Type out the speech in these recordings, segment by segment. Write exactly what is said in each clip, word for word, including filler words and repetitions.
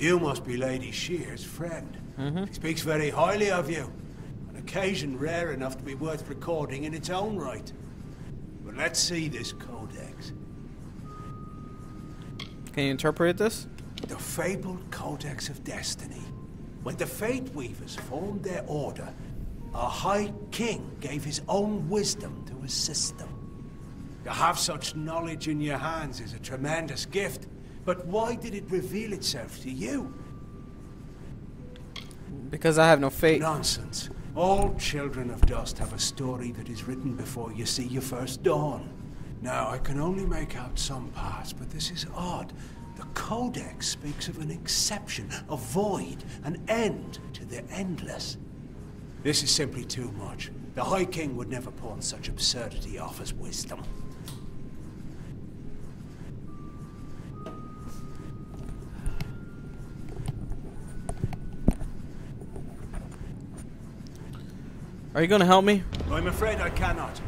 You must be Lady Shear's friend. Mm-hmm. She speaks very highly of you. An occasion rare enough to be worth recording in its own right. But let's see this codex. Can you interpret this? The fabled Codex of Destiny. When the Fate Weavers formed their order, a High King gave his own wisdom to assist them. To have such knowledge in your hands is a tremendous gift, but why did it reveal itself to you? Because I have no fate. Nonsense. All children of dust have a story that is written before you see your first dawn. Now, I can only make out some parts, but this is odd. The Codex speaks of an exception, a void, an end to the endless. This is simply too much. The High King would never pawn such absurdity off as wisdom. Are you going to help me? I'm afraid I cannot.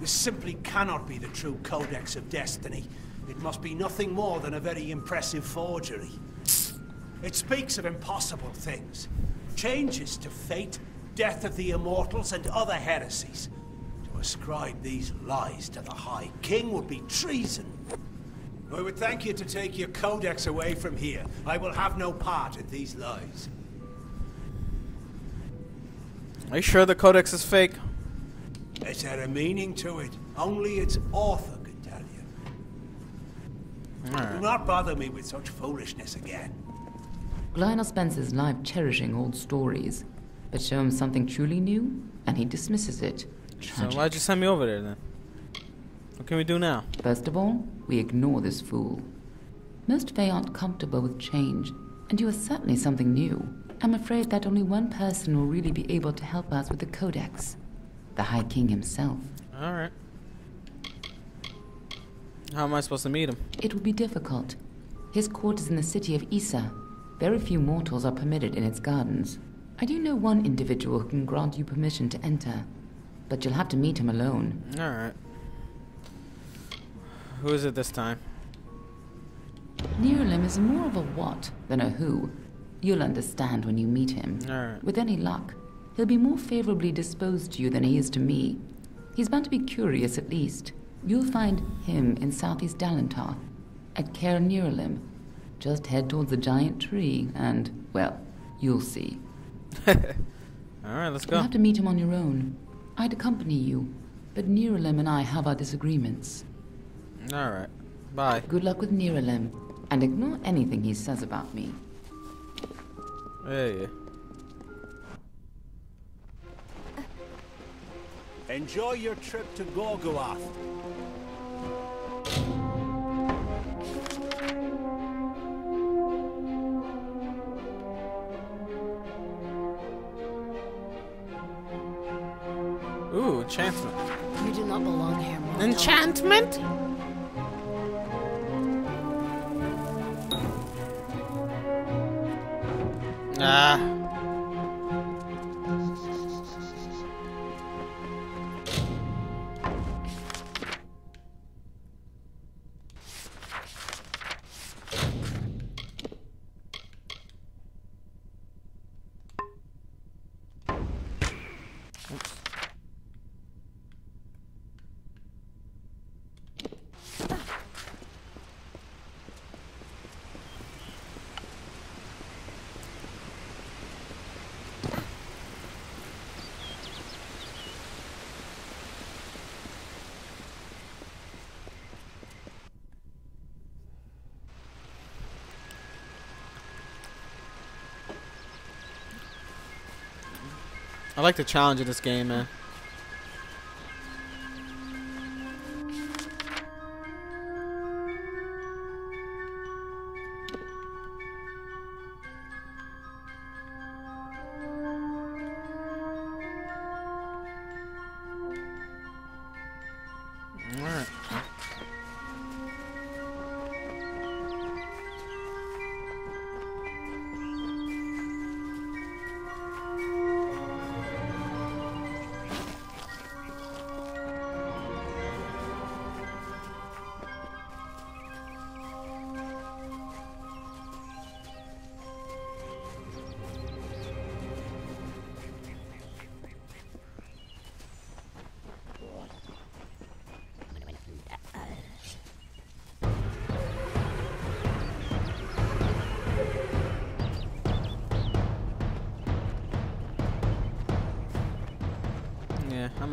This simply cannot be the true Codex of Destiny. It must be nothing more than a very impressive forgery. It speaks of impossible things. Changes to fate, death of the immortals, and other heresies. To ascribe these lies to the High King would be treason. I would thank you to take your codex away from here. I will have no part in these lies. Are you sure the codex is fake? It had a meaning to it. Only its author could tell you. Right. Do not bother me with such foolishness again. Glynor spends his life cherishing old stories. But show him something truly new, and he dismisses it. Tragic. So why'd you send me over there, then? What can we do now? First of all, we ignore this fool. Most Fae aren't comfortable with change, and you are certainly something new. I'm afraid that only one person will really be able to help us with the Codex. The High King himself. Alright. How am I supposed to meet him? It will be difficult. His court is in the city of Ysa. Very few mortals are permitted in its gardens. I do know one individual who can grant you permission to enter, but you'll have to meet him alone. Alright. Who is it this time? Neuralim is more of a what than a who. You'll understand when you meet him. Alright. With any luck, he'll be more favorably disposed to you than he is to me. He's bound to be curious at least. You'll find him in southeast Dalantar, at Caer Neuralim. Just head towards the giant tree and, well, you'll see. Alright, let's go. You'll have to meet him on your own. I'd accompany you, but Neuralim and I have our disagreements. Alright, bye. Good luck with Neuralim, and ignore anything he says about me. Hey. Enjoy your trip to Gorgoath. Ooh, enchantment. You do not belong here, mortal. Enchantment? Ah. I like the challenge of this game, man.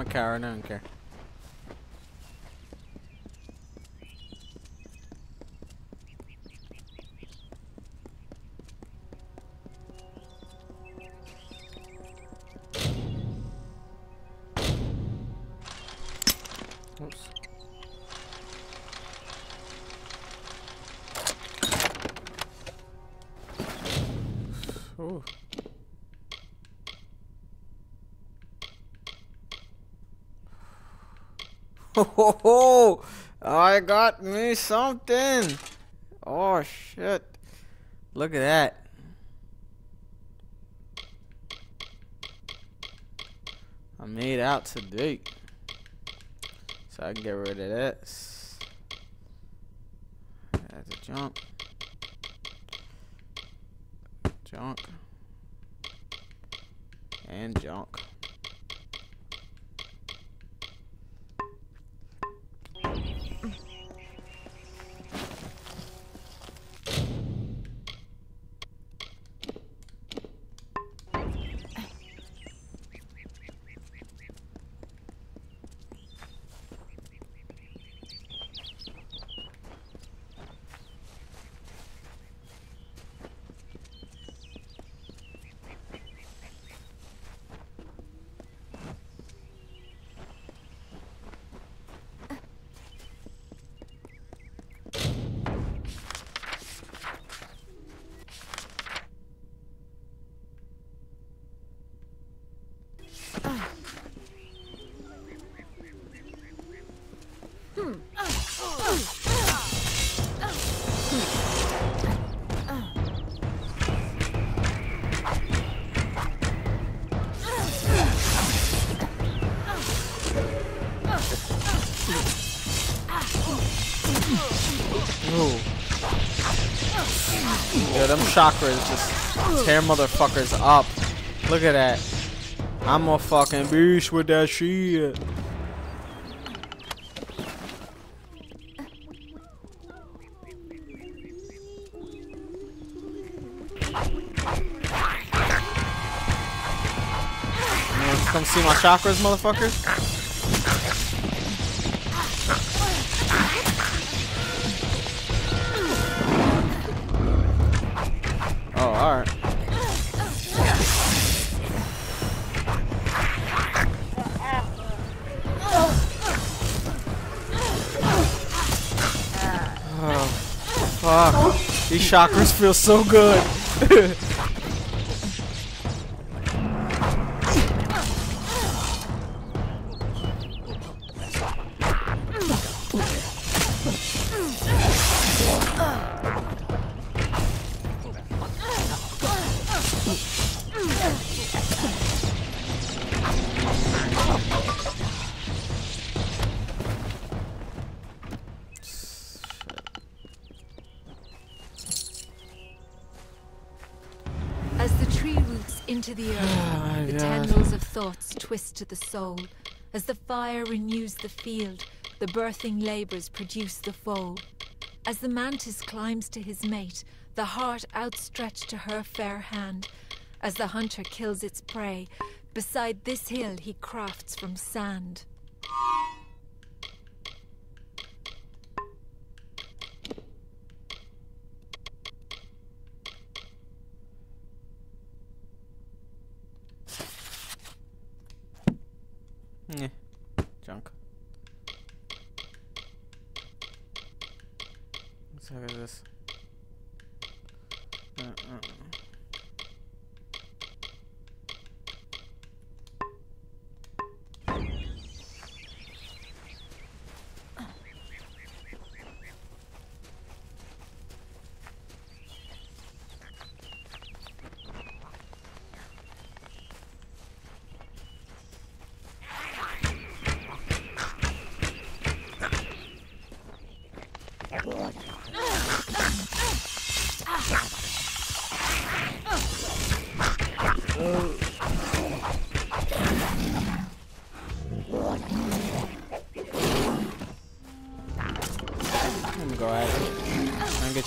with Caer, I don't care. Ho ho! I got me something! Oh shit! Look at that! I made out today, so I can get rid of this. That's a junk. Junk. And junk. Yo, them chakras just tear motherfuckers up. Look at that. I'm a fucking beast with that shit. Come see my chakras, motherfuckers. These chakras feel so good. To the soul, as the fire renews the field, the birthing labors produce the foal. As the mantis climbs to his mate, the heart outstretched to her fair hand. As the hunter kills its prey, beside this hill he crafts from sand. Yeah, junk. Let's look at this. Uh, uh, uh.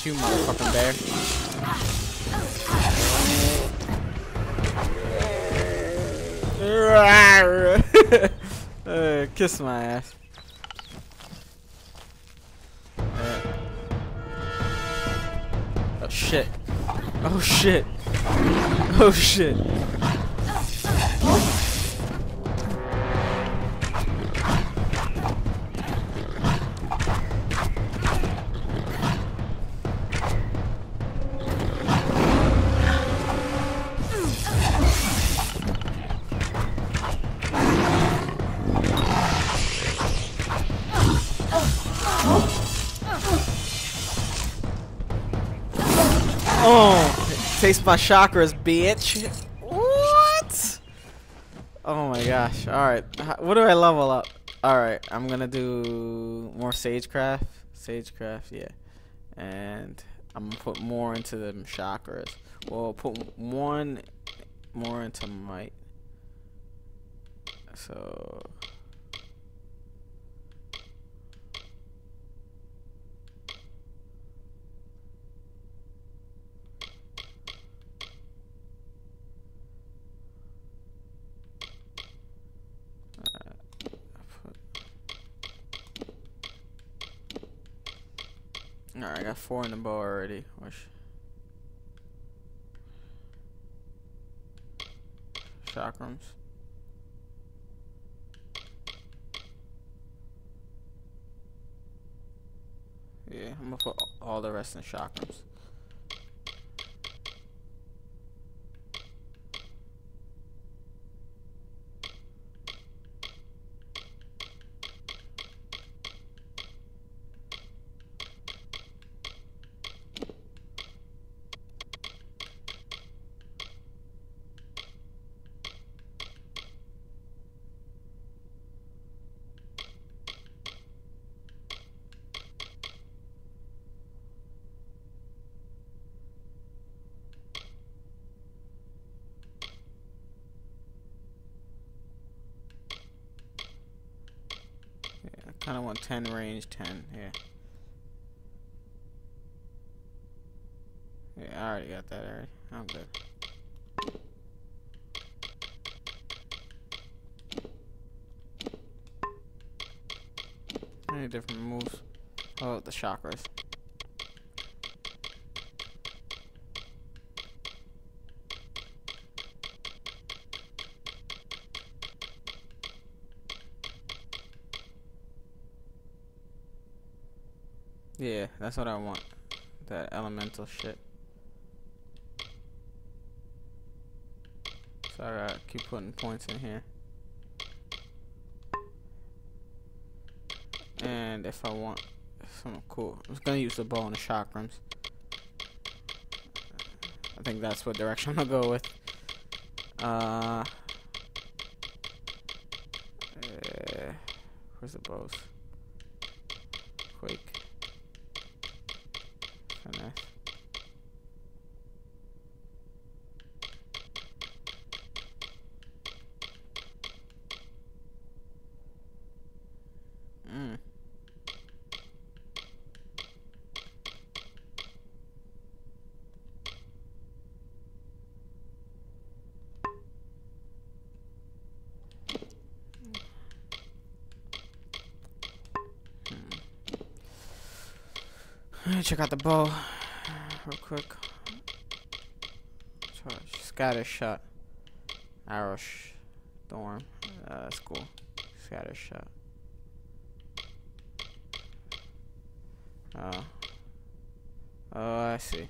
You motherfucking bear. Uh, kiss my ass. Uh. Oh shit. Oh shit. Oh shit. Taste my chakras, bitch. What? Oh my gosh. Alright. What do I level up? Alright. I'm gonna do more Sagecraft. Sagecraft, yeah. And I'm gonna put more into the chakras. Well, put one more into might. So. Alright, I got four in the bow already. Chakrams. Yeah, I'm gonna put all the rest in chakrams. I kinda want ten range, ten, yeah. Yeah, I already got that already. I'm good. I need different moves. Oh, the chakras. Yeah, that's what I want. That elemental shit. So I gotta keep putting points in here. And if I want something cool, I'm just gonna use the bow and the chakrams. I think that's what direction I'm gonna go with. Uh, uh where's the bows? Quake. Mm. Hmm. Check out the bow real quick. Charge, scatter shot, arrow sh storm. Uh, that's cool. Scatter shot. Oh. Oh, I see.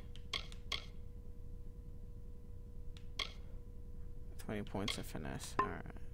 twenty points of finesse. Alright.